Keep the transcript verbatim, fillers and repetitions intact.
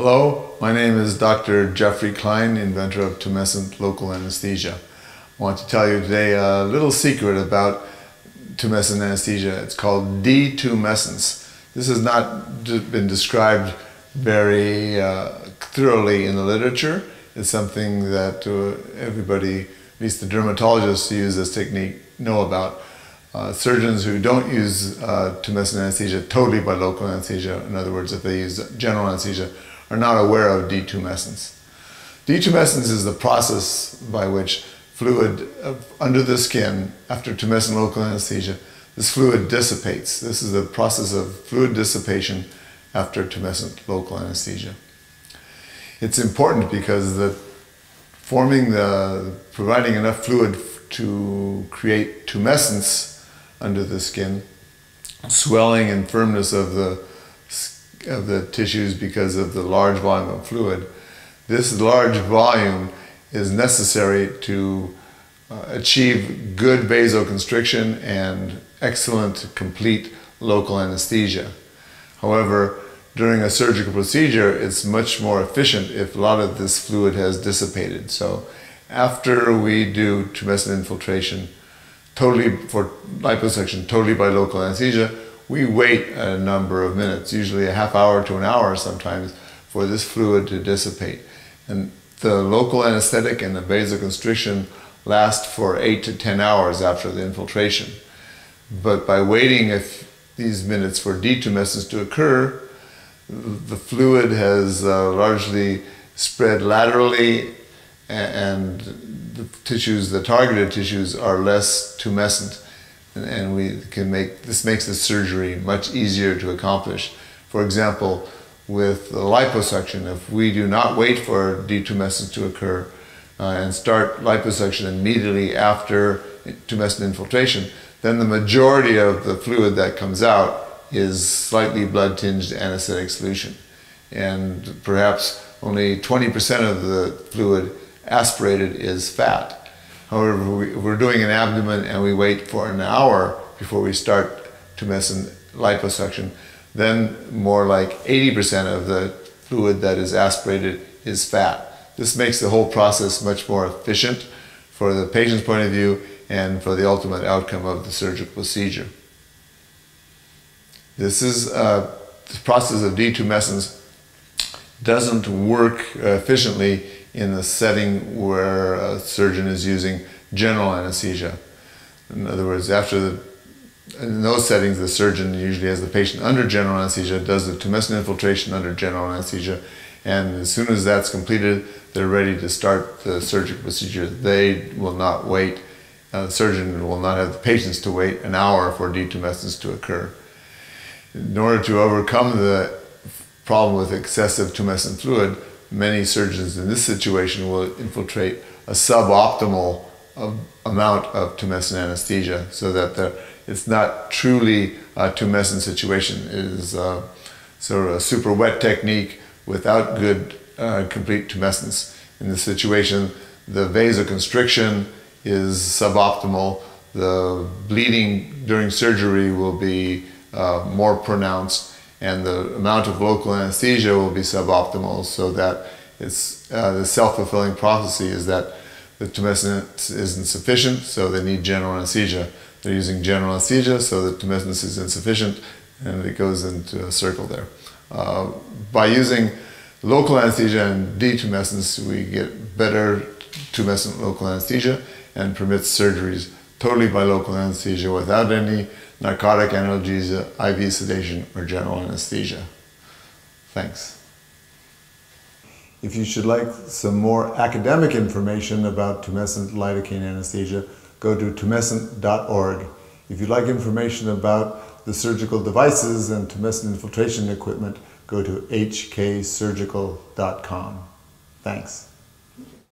Hello, my name is Doctor Jeffrey Klein, inventor of tumescent local anesthesia. I want to tell you today a little secret about tumescent anesthesia. It's called detumescence. This has not been described very uh, thoroughly in the literature. It's something that uh, everybody, at least the dermatologists who use this technique, know about. Uh, surgeons who don't use uh, tumescent anesthesia totally by local anesthesia, in other words, if they use general anesthesia, are not aware of detumescence. Detumescence is the process by which fluid under the skin, after tumescent local anesthesia, this fluid dissipates. This is the process of fluid dissipation after tumescent local anesthesia. It's important because the forming the, providing enough fluid to create tumescence under the skin, swelling and firmness of the of the tissues because of the large volume of fluid. This large volume is necessary to uh, achieve good vasoconstriction and excellent complete local anesthesia. However, during a surgical procedure, it's much more efficient if a lot of this fluid has dissipated. So after we do tumescent infiltration, totally for liposuction, totally by local anesthesia, we wait a number of minutes, usually a half hour to an hour sometimes, for this fluid to dissipate. And the local anesthetic and the vasoconstriction last for eight to ten hours after the infiltration. But by waiting if these minutes for detumescence to occur, the fluid has uh, largely spread laterally, and the tissues, the targeted tissues, are less tumescent. And we can make, this makes the surgery much easier to accomplish. For example, with the liposuction, if we do not wait for detumescence to occur uh, and start liposuction immediately after tumescent infiltration, then the majority of the fluid that comes out is slightly blood-tinged anesthetic solution. And perhaps only twenty percent of the fluid aspirated is fat. However, we, we're doing an abdomen and we wait for an hour before we start tumescent liposuction, then more like eighty percent of the fluid that is aspirated is fat. This makes the whole process much more efficient for the patient's point of view and for the ultimate outcome of the surgical procedure. This is uh, the process of detumescence doesn't work efficiently in the setting where a surgeon is using general anesthesia. In other words, after the, in those settings, the surgeon usually has the patient under general anesthesia, does the tumescent infiltration under general anesthesia, and as soon as that's completed, they're ready to start the surgical procedure. They will not wait. Uh, the surgeon will not have the patients to wait an hour for detumescence to occur. In order to overcome the problem with excessive tumescent fluid, many surgeons in this situation will infiltrate a suboptimal amount of tumescent anesthesia so that the, it's not truly a tumescent situation. It is uh, sort of a super wet technique without good uh, complete tumescence. In this situation, the vasoconstriction is suboptimal. The bleeding during surgery will be uh, more pronounced, and the amount of local anesthesia will be suboptimal, so that it's uh, the self-fulfilling prophecy is that the tumescence isn't sufficient, so they need general anesthesia. They're using general anesthesia, so the tumescence is insufficient, and it goes into a circle there. Uh, by using local anesthesia and detumescence, we get better tumescent local anesthesia and permits surgeries totally by local anesthesia without any narcotic analgesia, I V sedation, or general anesthesia. Thanks. If you should like some more academic information about tumescent lidocaine anesthesia, go to tumescent dot org. If you'd like information about the surgical devices and tumescent infiltration equipment, go to h k surgical dot com. Thanks.